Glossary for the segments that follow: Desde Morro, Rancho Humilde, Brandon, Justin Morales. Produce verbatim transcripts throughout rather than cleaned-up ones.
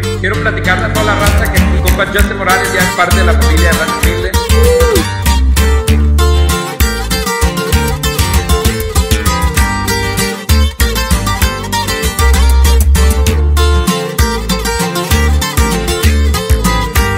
que quiero platicarle a toda la raza que mi compa Justin Morales ya es parte de la familia de Rancho Humilde.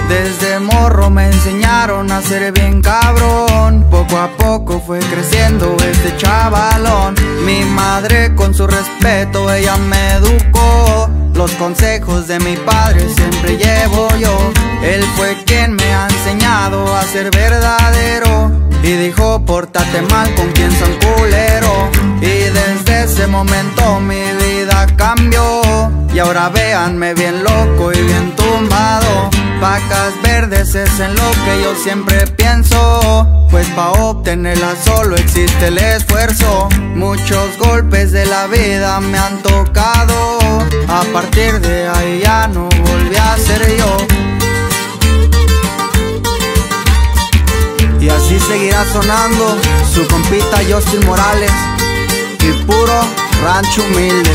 Desde morro me enseñaron a ser bien cabrón. Poco a poco fue creciendo este chavalón. Mi madre con su respeto ella me educó. Los consejos de mi padre siempre llevo yo. Él fue quien me ha enseñado a ser verdadero. Y dijo pórtate mal con quien son culero. Y desde ese momento mi vida cambió. Y ahora véanme bien loco y bien tumbado. Vacas verdes es en lo que yo siempre pienso, pues pa' obtenerla solo existe el esfuerzo. Muchos golpes de la vida me han tocado, a partir de ahí ya no volví a ser yo. Y así seguirá sonando su compita Justin Morales y puro Rancho Humilde.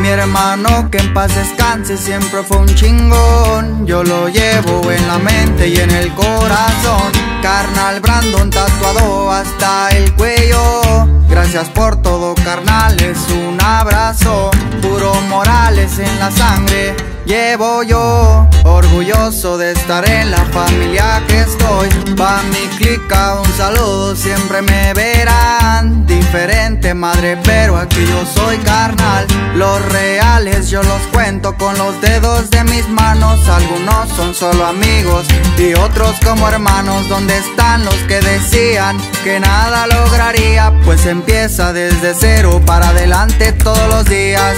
Mi hermano que en paz descanse siempre fue un chingón. Yo lo llevo en la mente y en el corazón. Carnal Brandon tatuado hasta el cuello. Gracias por todo carnales, un abrazo. Puro Morales en la sangre llevo yo. Orgulloso de estar en la familia que estoy. Pa' mi clica un saludo siempre me verán. Diferente madre pero aquí yo soy carnal. Los reales yo los cuento con los dedos de mis manos. Algunos son solo amigos y otros como hermanos. ¿Dónde están los que decían que nada lograría? Pues empieza desde cero para adelante todos los días.